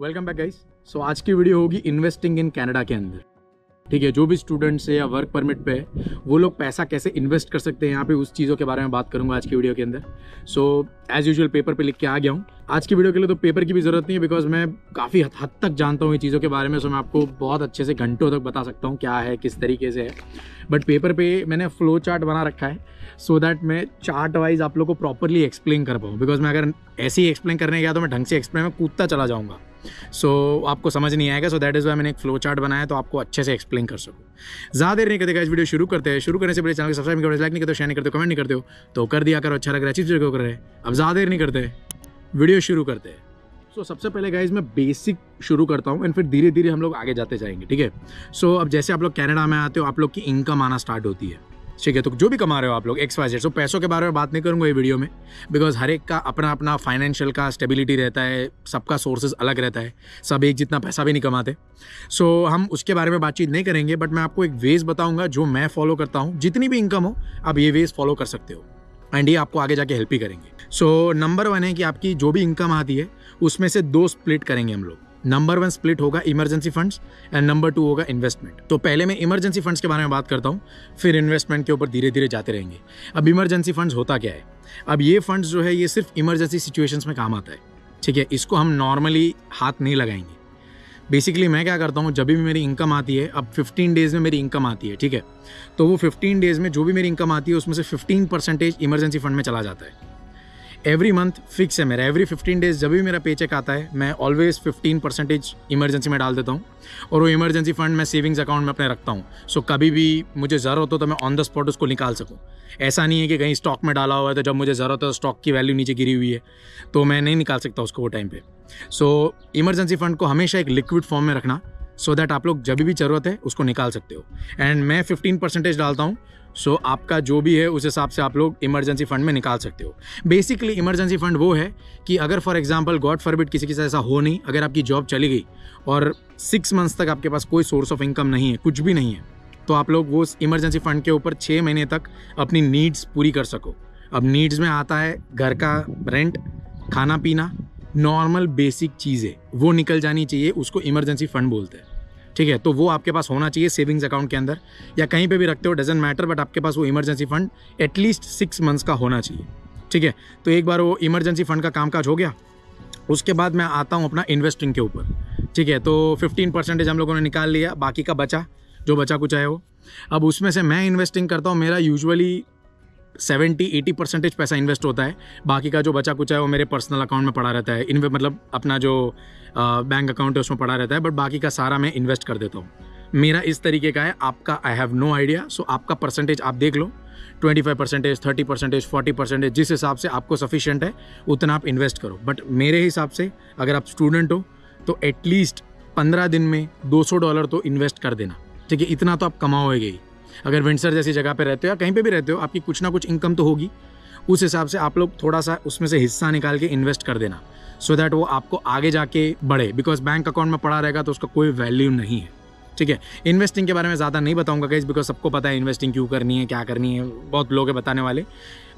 Welcome back guys. सो आज की video होगी इन्वेस्टिंग इन कनाडा के अंदर, ठीक है। जो भी स्टूडेंट्स है या वर्क परमिट पे है वो लोग पैसा कैसे इन्वेस्ट कर सकते हैं यहाँ पे, उस चीज़ों के बारे में बात करूँगा आज की वीडियो के अंदर। सो एज यूजुअल पेपर पे लिख के आ गया हूँ आज की वीडियो के लिए, तो पेपर की भी ज़रूरत नहीं है बिकॉज मैं काफ़ी हद तक जानता हूँ ये चीज़ों के बारे में। सो मैं आपको बहुत अच्छे से घंटों तक बता सकता हूँ क्या है, किस तरीके से है। बट पेपर पे मैंने फ्लो चार्ट बना रखा है सो दैट मैं चार्ट वाइज आप लोग को प्रॉपरली एक्सप्लेन कर पाऊँ, बिकॉज मैं अगर ऐसे ही एक्सप्लेन करने गया तो मैं ढंग से एक्सप्लेन में कूदता चला जाऊँगा, सो आपको समझ नहीं आएगा। सो दैट इज़ वाई मैंने एक फ्लो चार्ट बनाया तो आपको अच्छे से एक्सप्लेन कर सकूँ। ज़्यादा देर नहीं करते गाइस, वीडियो शुरू करते हैं। शुरू करने से पहले चैनल को सब्सक्राइब नहीं करते, लाइक नहीं करते, शेयर नहीं करते, कमेंट नहीं करते हो तो कर दिया करो। अच्छा लग रहा है, अच्छी चीज़ें कर रहे हैं। अब ज़्यादा देर नहीं करते, वीडियो शुरू करते हैं। सो सबसे पहले गाइस मैं बेसिक शुरू करता हूँ एंड फिर धीरे धीरे हम लोग आगे जाते जाएंगे, ठीक है। सो अब जैसे आप लोग कनाडा में आते हो आप लोग की इनकम आना स्टार्ट होती है, ठीक है। तो जो भी कमा रहे हो आप लोग XYZ, सो पैसों के बारे में बात नहीं करूँगा ये वीडियो में बिकॉज हर एक का अपना अपना फाइनेंशियल का स्टेबिलिटी रहता है, सबका सोर्सेज अलग रहता है, सब एक जितना पैसा भी नहीं कमाते। सो हम उसके बारे में बातचीत नहीं करेंगे, बट मैं आपको एक वेज़ बताऊँगा जो मैं फॉलो करता हूँ। जितनी भी इनकम हो आप ये वेज़ फॉलो कर सकते हो एंड ये आपको आगे जाके हेल्प ही करेंगे। सो नंबर वन है कि आपकी जो भी इनकम आती है उसमें से दो स्प्लिट करेंगे हम लोग। नंबर वन स्प्लिट होगा emergency funds and number two होगा इन्वेस्टमेंट। तो पहले मैं इमरजेंसी फंड्स के बारे में बात करता हूँ, फिर इन्वेस्टमेंट के ऊपर धीरे धीरे जाते रहेंगे। अब इमरजेंसी फंड्स होता क्या है? अब ये फंड्स जो है ये सिर्फ इमरजेंसी सिचुएशंस में काम आता है, ठीक है। इसको हम नॉर्मली हाथ नहीं लगाएंगे। बेसिकली मैं क्या करता हूँ, जब भी मेरी इनकम आती है, अब 15 डेज़ में मेरी इनकम आती है, ठीक है, तो वो 15 डेज़ में जो भी मेरी इनकम आती है उसमें से 15% इमरजेंसी फंड में चला जाता है। एवरी मंथ फिक्स है मेरा, एवरी 15 डेज़ जब भी मेरा पेचेक आता है मैं ऑलवेज 15% इमरजेंसी में डाल देता हूँ और वो इमरजेंसी फंड मैं सेविंग्स अकाउंट में अपने रखता हूँ। सो कभी भी मुझे ज़रूरत हो तो मैं ऑन द स्पॉट उसको निकाल सकूँ। ऐसा नहीं है कि कहीं स्टॉक में डाला हुआ है तो जब मुझे ज़रूरत है स्टॉक की वैल्यू नीचे गिरी हुई है तो मैं नहीं निकाल सकता उसको वो टाइम पर। सो इमरजेंसी फंड को हमेशा एक लिक्विड फॉर्म में रखना सो दैट आप लोग जब भी ज़रूरत है उसको निकाल सकते हो। एंड मैं 15% डालता हूँ, सो आपका जो भी है उस हिसाब से आप लोग इमरजेंसी फंड में निकाल सकते हो। बेसिकली इमरजेंसी फंड वो है कि अगर फॉर एग्जांपल गॉड फॉरबिड किसी के साथ ऐसा हो नहीं, अगर आपकी जॉब चली गई और 6 मंथ्स तक आपके पास कोई सोर्स ऑफ इनकम नहीं है, कुछ भी नहीं है, तो आप लोग वो इमरजेंसी फंड के ऊपर 6 महीने तक अपनी नीड्स पूरी कर सको। अब नीड्स में आता है घर का रेंट, खाना पीना, नॉर्मल बेसिक चीज़ें, वो निकल जानी चाहिए, उसको इमरजेंसी फंड बोलते हैं, ठीक है। तो वो आपके पास होना चाहिए सेविंग्स अकाउंट के अंदर या कहीं पे भी रखते हो, डजेंट मैटर, बट आपके पास वो इमरजेंसी फंड एटलीस्ट 6 मंथ्स का होना चाहिए, ठीक है। तो एक बार वो इमरजेंसी फंड का कामकाज हो गया, उसके बाद मैं आता हूँ अपना इन्वेस्टिंग के ऊपर, ठीक है। तो 15% हम लोगों ने निकाल लिया, बाकी का बचा, जो बचा कुछ है वो। अब उसमें से मैं इन्वेस्टिंग करता हूँ, मेरा यूजुअली 70-80% पैसा इन्वेस्ट होता है, बाकी का जो बचा कुछ है वो मेरे पर्सनल अकाउंट में पड़ा रहता है, मतलब अपना जो बैंक अकाउंट है उसमें पड़ा रहता है, बट बाकी का सारा मैं इन्वेस्ट कर देता हूँ। मेरा इस तरीके का है, आपका I have no idea. So आपका परसेंटेज आप देख लो, 25%, 30%, 40%, जिस हिसाब से आपको सफिशेंट है उतना आप इन्वेस्ट करो। बट मेरे हिसाब से अगर आप स्टूडेंट हो तो एटलीस्ट 15 दिन में $200 तो इन्वेस्ट कर देना, ठीक है। इतना तो आप कमाओगे ही। अगर विंडसर जैसी जगह पे रहते हो या कहीं पे भी रहते हो आपकी कुछ ना कुछ इनकम तो होगी, उस हिसाब से आप लोग थोड़ा सा उसमें से हिस्सा निकाल के इन्वेस्ट कर देना सो दैट वो आपको आगे जाके बढ़े, बिकॉज बैंक अकाउंट में पड़ा रहेगा तो उसका कोई वैल्यू नहीं है, ठीक है। इन्वेस्टिंग के बारे में ज़्यादा नहीं बताऊंगा गाइस, बिकॉज सबको पता है इन्वेस्टिंग क्यों करनी है, क्या करनी है, बहुत लोग हैं बताने वाले,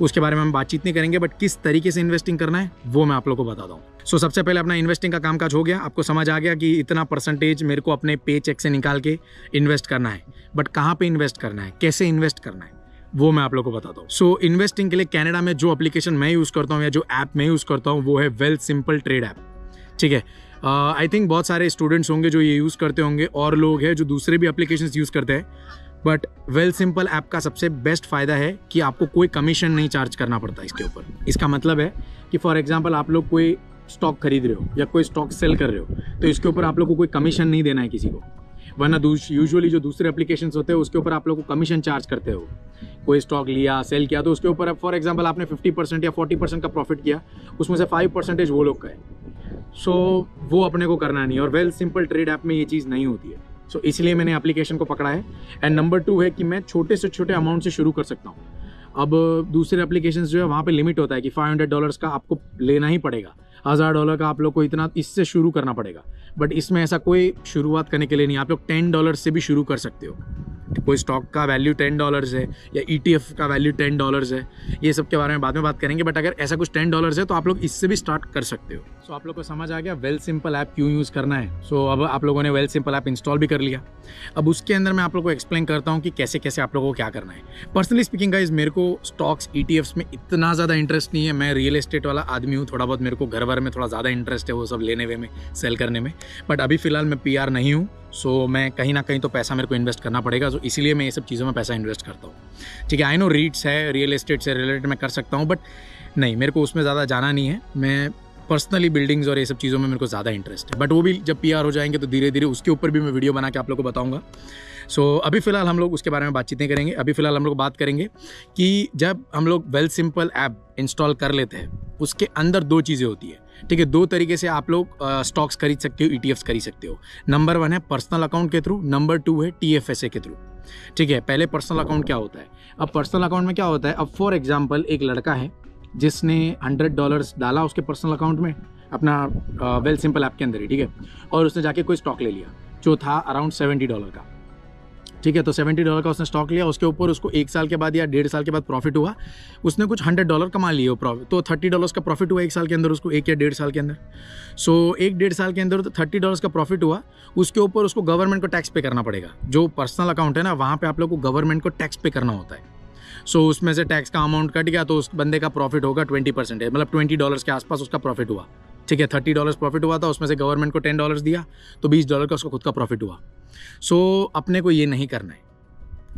उसके बारे में हम बातचीत नहीं करेंगे। बट किस तरीके से इन्वेस्टिंग करना है वो मैं आप लोग को बताता हूँ। सो सबसे पहले अपना इन्वेस्टिंग का कामकाज हो गया, आपको समझ आ गया कि इतना परसेंटेज मेरे को अपने पे चेक से निकाल के इन्वेस्ट करना है, बट कहाँ पर इन्वेस्ट करना है, कैसे इन्वेस्ट करना है, वो मैं आप लोग को बताता हूँ। सो इन्वेस्टिंग के लिए कनाडा में जो एप्लीकेशन मैं यूज़ करता हूँ या जो ऐप मैं यूज़ करता हूँ वो है वेल्थसिंपल ट्रेड ऐप, ठीक है। आई थिंक बहुत सारे स्टूडेंट्स होंगे जो ये यूज़ करते होंगे और लोग हैं जो दूसरे भी एप्लीकेशंस यूज़ करते हैं, बट वेल्थसिंपल ऐप का सबसे बेस्ट फ़ायदा है कि आपको कोई कमीशन नहीं चार्ज करना पड़ता इसके ऊपर। इसका मतलब है कि फॉर एग्जांपल आप लोग कोई स्टॉक खरीद रहे हो या कोई स्टॉक सेल कर रहे हो तो इसके ऊपर आप लोग को कोई कमीशन नहीं देना है किसी को, वरना यूजुअली जो दूसरे एप्लीकेशंस होते हैं उसके ऊपर आप लोग को कमीशन चार्ज करते हो। कोई स्टॉक लिया, सेल किया, तो उसके ऊपर फॉर एग्जांपल आपने 50% या 40% का प्रॉफिट किया, उसमें से 5% वो लोग का है, सो वो अपने को करना नहीं। और वेल्थसिंपल ट्रेड ऐप में ये चीज़ नहीं होती है, सो इसलिए मैंने एप्लीकेशन को पकड़ा है। एंड नंबर टू है कि मैं छोटे से छोटे अमाउंट से शुरू कर सकता हूँ। अब दूसरे एप्लीकेशंस जो है वहाँ पर लिमिट होता है कि $500 का आपको लेना ही पड़ेगा, $1000 का आप लोग को इतना इससे शुरू करना पड़ेगा, बट इसमें ऐसा कोई शुरुआत करने के लिए नहीं, आप लोग $10 से भी शुरू कर सकते हो, कोई स्टॉक का वैल्यू $10 है या ETF का वैल्यू $10 है, ये सब के बारे में बाद में बात करेंगे। बट अगर ऐसा कुछ $10 है तो आप लोग इससे भी स्टार्ट कर सकते हो। सो आप लोग को समझ आ गया Wealthsimple ऐप क्यों यूज़ करना है। सो अब आप लोगों ने Wealthsimple ऐप इंस्टॉल भी कर लिया। अब उसके अंदर मैं आप लोग को एक्सप्लेन करता हूँ कि कैसे कैसे आप लोगों को क्या करना है। पर्सनली स्पीकिंग गाइज, मेरे को स्टॉक्स ETFs में इतना ज़्यादा इंटरेस्ट नहीं है। मैं रियल एस्टेट वाला आदमी हूँ, थोड़ा बहुत मेरे को घर वर में थोड़ा ज़्यादा इंटरेस्ट है वो सब लेने वे में, सेल करने में। बट अभी फ़िलहाल मैं PR नहीं हूँ। सो मैं कहीं ना कहीं तो पैसा मेरे को इन्वेस्ट करना पड़ेगा। सो इसीलिए मैं ये सब चीज़ों में पैसा इन्वेस्ट करता हूँ। ठीक है, आई नो रीट्स है, रियल एस्टेट से रिलेटेड मैं कर सकता हूँ, बट नहीं, मेरे को उसमें ज़्यादा जाना नहीं है। मैं पर्सनली बिल्डिंग्स और ये सब चीज़ों में मेरे को ज़्यादा इंटरेस्ट है। बट वो भी जब PR हो जाएंगे तो धीरे धीरे उसके ऊपर भी मैं वीडियो बना के आप लोग को बताऊँगा। सो अभी फ़िलहाल हम लोग उसके बारे में बातचीतें करेंगे। अभी फ़िलहाल हम लोग बात करेंगे कि जब हम लोग Wealthsimple ऐप इंस्टॉल कर लेते हैं उसके अंदर दो चीज़ें होती है। ठीक है, दो तरीके से आप लोग स्टॉक्स खरीद सकते हो, ETFs खरीद सकते हो। नंबर 1 है पर्सनल अकाउंट के थ्रू, नंबर 2 है TFSA के थ्रू। ठीक है, पहले पर्सनल अकाउंट क्या होता है। अब पर्सनल अकाउंट में क्या होता है, अब फॉर एग्जांपल एक लड़का है जिसने $100 डाला उसके पर्सनल अकाउंट में अपना Wealthsimple ऐप के अंदर ही। ठीक है, और उसने जाके कोई स्टॉक ले लिया जो था अराउंड $70 का। ठीक है, तो $70 का उसने स्टॉक लिया, उसके ऊपर उसको 1 साल के बाद या 1.5 साल के बाद प्रॉफिट हुआ, उसने कुछ $100 कमा लिए हो प्रॉफिट, तो $30 का प्रॉफिट हुआ 1 साल के अंदर उसको, 1 या 1.5 साल के अंदर। सो 1 डेढ़ साल के अंदर तो $30 का प्रॉफिट हुआ। उसके ऊपर उसको गवर्नमेंट को टैक्स पे करना पड़ेगा। जो पर्सनल अकाउंट है ना, वहाँ पर आप लोग को गवर्नमेंट को टैक्स पे करना होता है। सो उसमें से टैक्स का अमाउंट कट गया तो उस बंदे का प्रॉफिट होगा 20%, मतलब $20 के आसपास उसका प्रॉफिट हुआ। ठीक है, $30 प्रॉफिट हुआ था, उसमें से गवर्नमेंट को $10 दिया तो $20 का उसका खुद का प्रॉफिट हुआ। सो अपने को ये नहीं करना है,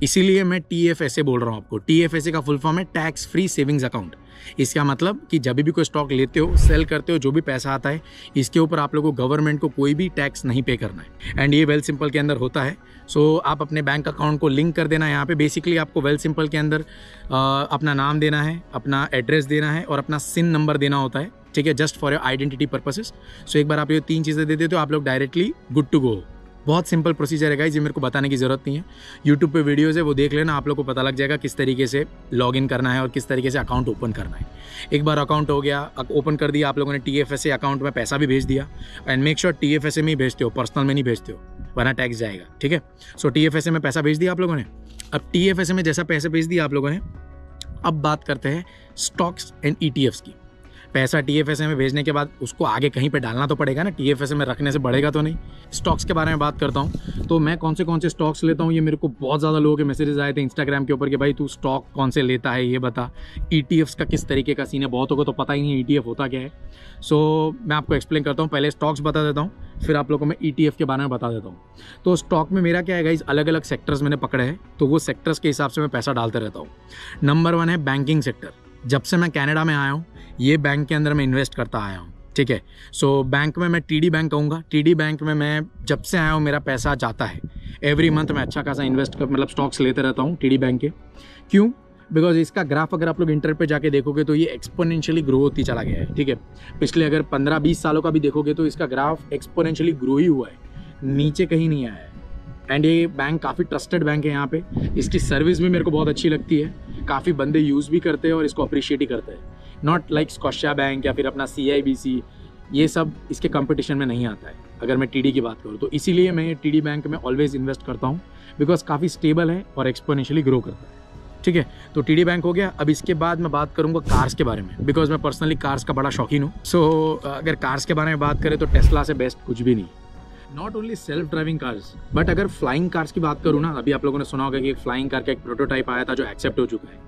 इसीलिए मैं TFSA बोल रहा हूँ आपको। TFSA का फुल फॉर्म है टैक्स फ्री सेविंग्स अकाउंट। इसका मतलब कि जब भी कोई स्टॉक लेते हो, सेल करते हो, जो भी पैसा आता है इसके ऊपर आप लोगों को गवर्नमेंट को कोई भी टैक्स नहीं पे करना है। एंड ये Wealthsimple के अंदर होता है। सो आप अपने बैंक अकाउंट को लिंक कर देना है यहाँ पे। बेसिकली आपको Wealthsimple के अंदर अपना नाम देना है, अपना एड्रेस देना है और अपना SIN नंबर देना होता है। ठीक है, just for your identity purposes. So एक बार आप ये 3 चीज़ें दे देते हो, आप लोग डायरेक्टली गुड टू गो। बहुत सिंपल प्रोसीजर है गाइस, ये मेरे को बताने की ज़रूरत नहीं है। यूट्यूब पे वीडियोस है, वो देख लेना, आप लोग को पता लग जाएगा किस तरीके से लॉगिन करना है और किस तरीके से अकाउंट ओपन करना है। एक बार अकाउंट हो गया, ओपन कर दिया, आप लोगों ने TFSA अकाउंट में पैसा भी भेज दिया। एंड मेक श्योर TFSA में ही भेजते हो, पर्सनल में नहीं भेजते हो, वरना टैक्स जाएगा। ठीक है, सो TFSA में पैसा भेज दिया आप लोगों ने। अब TFSA में जैसा पैसा भेज दिया आप लोगों ने, अब बात करते हैं स्टॉक्स एंड ETFs की। पैसा TFSA में भेजने के बाद उसको आगे कहीं पे डालना तो पड़ेगा ना, TFSA में रखने से बढ़ेगा तो नहीं। स्टॉक्स के बारे में बात करता हूँ तो मैं कौन से स्टॉक्स लेता हूँ, ये मेरे को बहुत ज़्यादा लोगों के मैसेजेस आए थे इंस्टाग्राम के ऊपर कि भाई तू स्टॉक कौन से लेता है ये बता। ETFs का किस तरीके का सीन है, बहुतों को तो पता ही नहीं ETF होता क्या है। सो मैं आपको एक्सप्लेन करता हूँ, पहले स्टॉक्स बता देता हूँ, फिर आप लोगों को मैं ETF के बारे में बता देता हूँ। तो स्टॉक में मेरा क्या है गाइस, अलग अलग सेक्टर्स मैंने पकड़े हैं, तो वो सेक्टर्स के हिसाब से मैं पैसा डालते रहता हूँ। नंबर 1 है बैंकिंग सेक्टर। जब से मैं कनाडा में आया हूँ ये बैंक के अंदर मैं इन्वेस्ट करता आया हूँ। ठीक है, सो बैंक में मैं TD बैंक कहूँगा। TD बैंक में मैं जब से आया हूँ मेरा पैसा जाता है। एवरी मंथ मैं अच्छा खासा इन्वेस्ट कर मतलब स्टॉक्स लेते रहता हूँ TD बैंक के। क्यों? बिकॉज इसका ग्राफ अगर आप लोग इंटरनेट पे जाके देखोगे तो ये एक्सपोनेंशियली ग्रो होती चला गया है। ठीक है, पिछले अगर 15-20 सालों का भी देखोगे तो इसका ग्राफ एक्सपोनेंशियली ग्रो ही हुआ है, नीचे कहीं नहीं आया है। एंड ये बैंक काफ़ी ट्रस्टेड बैंक है यहाँ पे, इसकी सर्विस भी मेरे को बहुत अच्छी लगती है, काफ़ी बंदे यूज़ भी करते हैं और इसको अप्रिशिएट ही करते हैं। नॉट लाइक स्कॉशिया बैंक या फिर अपना CIBC, ये सब इसके कंपटीशन में नहीं आता है अगर मैं TD की बात करूँ तो। इसीलिए मैं TD बैंक में ऑलवेज इन्वेस्ट करता हूँ, बिकॉज काफ़ी स्टेबल है और एक्सपोनेंशियली ग्रो करता है। ठीक है, तो TD बैंक हो गया। अब इसके बाद मैं बात करूंगा कार्स के बारे में, बिकॉज मैं पर्सनली कार्स का बड़ा शौकीन हूँ। सो अगर कार्स के बारे में बात करें तो टेस्ला से बेस्ट कुछ भी नहीं। Not only self driving cars, but अगर फ्लाइंग कार्स की बात करूँ ना, अभी आप लोगों ने सुना होगा कि एक फ्लाइंग कार का एक प्रोटोटाइप आया था जो एक्सेप्ट हो चुका है।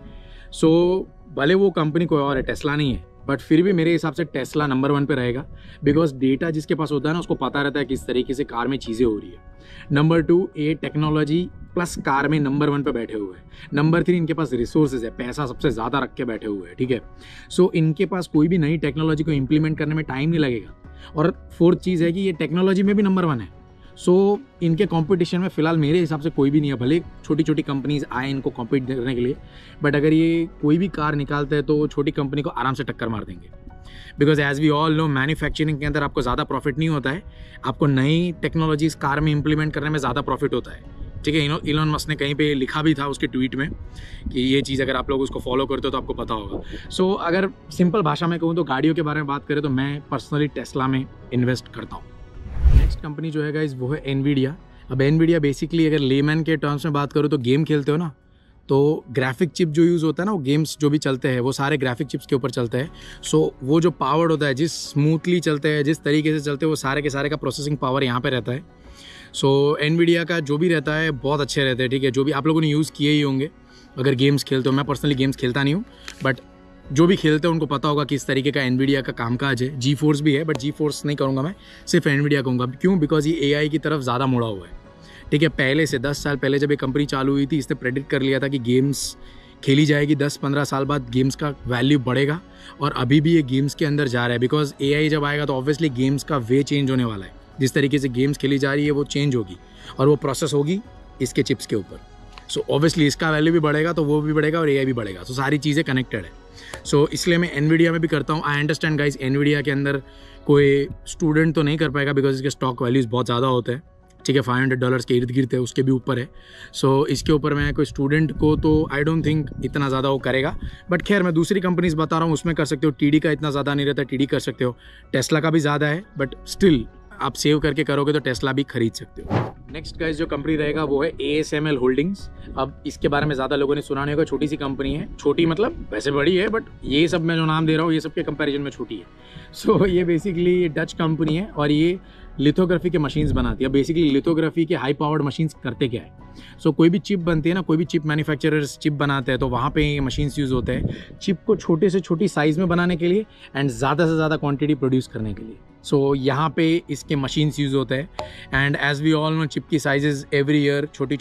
सो भले वो कंपनी कोई और है, टेस्ला नहीं है, बट फिर भी मेरे हिसाब से टेस्ला नंबर 1 पे रहेगा, बिकॉज डेटा जिसके पास होता है ना उसको पता रहता है किस तरीके से कार में चीज़ें हो रही है। नंबर 2 ये टेक्नोलॉजी प्लस कार में नंबर 1 पे बैठे हुए हैं। नंबर 3 इनके पास रिसोर्सेज है, पैसा सबसे ज़्यादा रख के बैठे हुए हैं। ठीक है, सो इनके पास कोई भी नई टेक्नोलॉजी को इम्प्लीमेंट करने में टाइम नहीं लगेगा। और 4th चीज़ है कि ये टेक्नोलॉजी में भी नंबर 1 है। सो इनके कंपटीशन में फ़िलहाल मेरे हिसाब से कोई भी नहीं है, भले छोटी छोटी कंपनीज आए इनको कॉम्पीट करने के लिए, बट अगर ये कोई भी कार निकालते हैं तो छोटी कंपनी को आराम से टक्कर मार देंगे। Because as we all know manufacturing के अंदर आपको ज़्यादा प्रॉफिट नहीं होता है, आपको नई टेक्नोलॉजीज़ कार में इम्प्लीमेंट करने में ज़्यादा प्रॉफिट होता है। ठीक है, इलॉन मस्क ने कहीं पे लिखा भी था उसके ट्वीट में कि ये चीज़ अगर आप लोग उसको फॉलो करते हो तो आपको पता होगा। सो अगर सिंपल भाषा में कहूँ तो गाड़ियों के बारे में बात करें तो मैं पर्सनली टेस्ला में इन्वेस्ट करता हूँ। नेक्स्ट कंपनी जो है गाइस वो है Nvidia। अब एनवीडिया बेसिकली अगर लेमैन के टर्म्स में बात करूँ तो गेम खेलते हो ना, तो ग्राफिक चिप जो यूज़ होता है ना, वो गेम्स जो भी चलते हैं वो सारे ग्राफिक चिप्स के ऊपर चलते हैं। सो वो जो पावर होता है, जिस स्मूथली चलते हैं, जिस तरीके से चलते हैं, वो सारे के सारे का प्रोसेसिंग पावर यहाँ पे रहता है। सो एनवीडिया का जो भी रहता है बहुत अच्छे रहते हैं, ठीक है। जो भी आप लोगों ने यूज़ किए ही होंगे अगर गेम्स खेलते हो। मैं पर्सनली गेम्स खेलता नहीं हूँ, बट जो भी खेलते हैं उनको पता होगा किस तरीके का एनवीडिया का कामकाज है। जी फोर्स भी है, बट जी फोर्स नहीं कहूँगा मैं, सिर्फ एनवीडिया कहूँगा। क्यों? बिकॉज ये एआई की तरफ ज़्यादा मुड़ा हुआ है, ठीक है। पहले से 10 साल पहले जब ये कंपनी चालू हुई थी, इसने प्रेडिक्ट कर लिया था कि गेम्स खेली जाएगी, 10-15 साल बाद गेम्स का वैल्यू बढ़ेगा, और अभी भी ये गेम्स के अंदर जा रहा है। बिकॉज एआई जब आएगा तो ऑब्वियसली गेम्स का वे चेंज होने वाला है, जिस तरीके से गेम्स खेली जा रही है वो चेंज होगी, और वो प्रोसेस होगी इसके चिप्स के ऊपर। सो ऑब्वियसली इसका वैल्यू भी बढ़ेगा, तो वो भी बढ़ेगा और एआई भी बढ़ेगा। सो सारी चीज़ें कनेक्टेड है। सो इसलिए मैं एनवीडिया में भी करता हूँ। आई अंडरस्टैंड गाइज, एनवीडिया के अंदर कोई स्टूडेंट तो नहीं कर पाएगा बिकॉज इसके स्टॉक वैल्यूज़ बहुत ज़्यादा होते हैं, ठीक है। $500 के इर्द गिर्द है, उसके भी ऊपर है। सो इसके ऊपर मैं कोई स्टूडेंट को तो आई डोंट थिंक इतना ज़्यादा वो करेगा। बट खैर, मैं दूसरी कंपनीज बता रहा हूँ, उसमें कर सकते हो। टीडी का इतना ज़्यादा नहीं रहता, टीडी कर सकते हो। टेस्ला का भी ज़्यादा है, बट स्टिल आप सेव करके करोगे तो टेस्ला भी खरीद सकते हो। नेक्स्ट गाइस जो कंपनी रहेगा वो है ASML होल्डिंग्स। अब इसके बारे में ज़्यादा लोगों ने सुना नहीं होगा, छोटी सी कंपनी है। छोटी मतलब वैसे बड़ी है, बट ये सब मैं जो नाम दे रहा हूँ ये सब के कंपैरिजन में छोटी है। सो ये बेसिकली डच कंपनी है और ये लिथोग्राफी के मशीन्स बनाती है। बेसिकली लिथोग्राफी के हाई पावर्ड मशीन्स करते क्या है? सो कोई भी चिप बनती है ना, कोई भी चिप मैन्युफैक्चरर्स चिप बनाते हैं तो वहाँ पे ये मशीन्स यूज़ होते हैं चिप को छोटे से छोटी साइज़ में बनाने के लिए एंड ज़्यादा से ज़्यादा क्वांटिटी प्रोड्यूस करने के लिए। सो यहाँ पे इसके मशीन्स यूज़ होते हैं। And as we all know, chip की साइजेस एवरी ईयर छोटी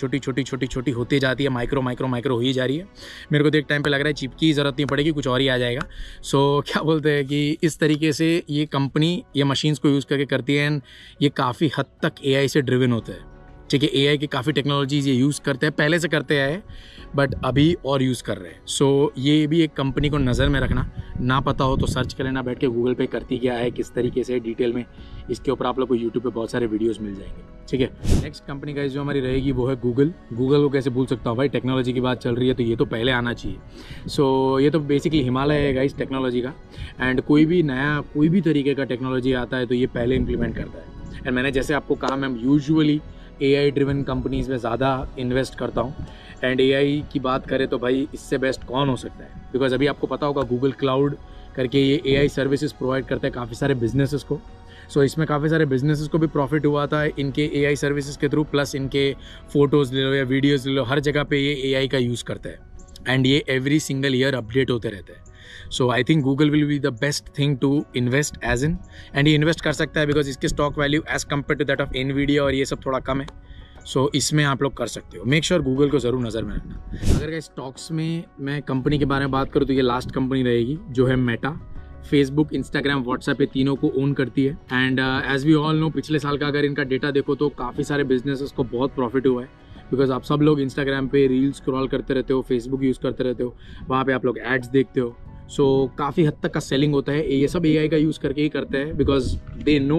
होती जाती है, माइक्रो हो ही जा रही है। मेरे को तो एक टाइम पे लग रहा है चिप की ज़रूरत नहीं पड़ेगी, कुछ और ही आ जाएगा। सो क्या बोलते हैं कि इस तरीके से ये कंपनी ये मशीन्स को यूज़ करके करती है, एंड ये काफ़ी हद तक एआई से ड्रिवन होता है, ठीक है। एआई की काफ़ी टेक्नोलॉजीज ये यूज़ करते हैं, पहले से करते आए, बट अभी और यूज़ कर रहे हैं। सो ये भी एक कंपनी को नज़र में रखना। ना पता हो तो सर्च कर लेना बैठ के, गूगल पे करती क्या है, किस तरीके से डिटेल में। इसके ऊपर आप लोग को यूट्यूब पे बहुत सारे वीडियोस मिल जाएंगे, ठीक है। नेक्स्ट कंपनी गाइस जो हमारी रहेगी वो है गूगल। गूगल को कैसे भूल सकता हूँ भाई, टेक्नोलॉजी की बात चल रही है तो ये तो पहले आना चाहिए। सो ये तो बेसिकली हिमालय है गाइस टेक्नोलॉजी का। एंड कोई भी तरीके का टेक्नोलॉजी आता है तो ये पहले इम्प्लीमेंट करता है। एंड मैंने जैसे आपको कहा, मैं यूजुअली AI ड्रिवन कंपनीज़ में ज़्यादा इन्वेस्ट करता हूँ। एंड AI की बात करें तो भाई इससे बेस्ट कौन हो सकता है? बिकॉज़ अभी आपको पता होगा गूगल क्लाउड करके ये AI सर्विसेज प्रोवाइड करते हैं काफ़ी सारे बिजनेसेस को। सो इसमें काफ़ी सारे बिजनेसेस को भी प्रॉफिट हुआ था इनके AI सर्विसेज के थ्रू, प्लस इनके फ़ोटोज़ ले लो या वीडियोज़ ले लो, हर जगह पे ये AI का यूज़ करता है। एंड ये एवरी सिंगल ईयर अपडेट होते रहते हैं। So I think Google will be the best thing to invest as in. And ये इन्वेस्ट कर सकता है बिकॉज इसके stock value as compare to that of Nvidia और ये सब थोड़ा कम है। सो इसमें आप लोग कर सकते हो। मेक श्योर गूगल को ज़रूर नज़र में रखना। अगर क्या स्टॉक्स में मैं कंपनी के बारे में बात करूँ तो ये लास्ट कंपनी रहेगी जो है मेटा। फेसबुक, इंस्टाग्राम, व्हाट्सएप, ये तीनों को ओन करती है। And as we all know, पिछले साल का अगर इनका डेटा देखो तो काफ़ी सारे बिजनेसेस को बहुत प्रॉफिट हुआ है। बिकॉज आप सब लोग इंस्टाग्राम पे रील्स स्क्रॉल करते रहते हो, फेसबुक यूज़ करते रहते हो, वहाँ पे आप लोग एड्स देखते हो। सो काफ़ी हद तक का सेलिंग होता है, ये सब एआई का यूज़ करके ही करते हैं। बिकॉज दे नो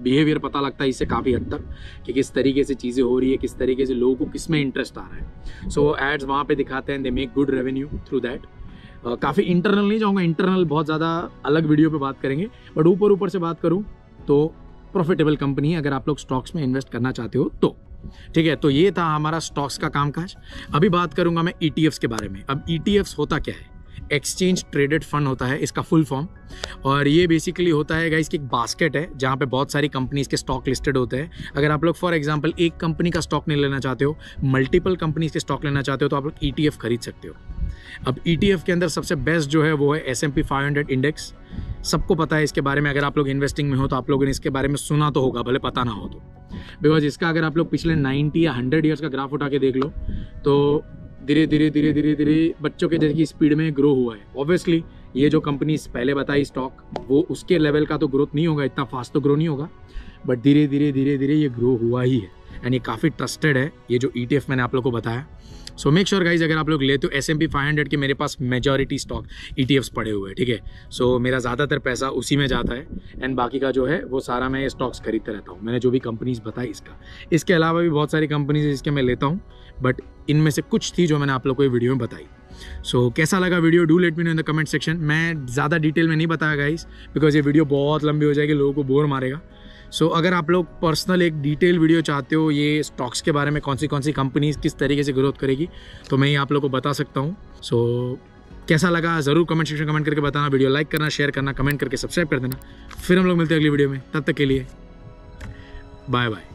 बिहेवियर पता लगता है इससे काफ़ी हद तक कि किस तरीके से चीज़ें हो रही है, किस तरीके से लोगों को किस में इंटरेस्ट आ रहा है। सो एड्स वहाँ पर दिखाते हैं, they make good revenue through that. काफ़ी इंटरनल नहीं जाऊँगा, इंटरनल बहुत ज़्यादा अलग वीडियो पर बात करेंगे। बट ऊपर से बात करूँ तो प्रॉफिटेबल कंपनी है अगर आप लोग स्टॉक्स में इन्वेस्ट करना चाहते हो तो, ठीक है। तो ये था हमारा स्टॉक्स का कामकाज। अभी बात करूंगा मैं ETFs के बारे में। अब ETFs होता क्या है? एक्सचेंज ट्रेडेड फंड होता है इसका फुल फॉर्म। और ये बेसिकली होता है गाइस कि एक बास्केट है जहाँ पे बहुत सारी कंपनीज के स्टॉक लिस्टेड होते हैं। अगर आप लोग फॉर एग्जांपल एक कंपनी का स्टॉक नहीं लेना चाहते हो, मल्टीपल कंपनीज के स्टॉक लेना चाहते हो, तो आप लोग ETF खरीद सकते हो। अब ETF के अंदर सबसे बेस्ट जो है वो है S&P 500 इंडेक्स। सबको पता है इसके बारे में, अगर आप लोग इन्वेस्टिंग में हो तो आप लोगों ने इसके बारे में सुना तो होगा, भले पता ना हो तो। बिकॉज इसका अगर आप लोग पिछले 90 या 100 ईयर्स का ग्राफ उठा के देख लो तो धीरे धीरे बच्चों के जैसे की स्पीड में ग्रो हुआ है। ऑब्वियसली ये जो कंपनी पहले बताई स्टॉक, वो उसके लेवल का तो ग्रोथ नहीं होगा, इतना फास्ट तो ग्रो नहीं होगा, बट धीरे धीरे ये ग्रो हुआ ही है। एंड ये काफ़ी ट्रस्टेड है ये जो ETF मैंने आप लोग को बताया। सो मेक श्योर गाइज अगर आप लोग लेते हो S&P 500 के, मेरे पास मेजॉरिटी स्टॉक ETFs पड़े हुए हैं, ठीक है। सो मेरा ज़्यादातर पैसा उसी में जाता है। एंड बाकी का जो है वो सारा मैं स्टॉक्स खरीदते रहता हूँ, मैंने जो भी कंपनीज बताई इसका। इसके अलावा भी बहुत सारी कंपनीज है जिसके मैं लेता हूँ, बट इनमें से कुछ थी जो मैंने आप लोग को ये वीडियो में बताई। सो कैसा लगा video do let me know in the comment section. मैं ज़्यादा डिटेल में नहीं बताया गाइज बिकॉज ये वीडियो बहुत लंबी हो जाएगी, लोगों को बोर मारेगा। अगर आप लोग पर्सनल एक डिटेल वीडियो चाहते हो ये स्टॉक्स के बारे में कौन सी कंपनीज किस तरीके से ग्रोथ करेगी तो मैं ये आप लोग को बता सकता हूँ। कैसा लगा ज़रूर कमेंट सेक्शन में कमेंट करके बताना, वीडियो लाइक करना, शेयर करना, कमेंट करके सब्सक्राइब कर देना। फिर हम लोग मिलते हैं अगली वीडियो में, तब तक के लिए बाय बाय।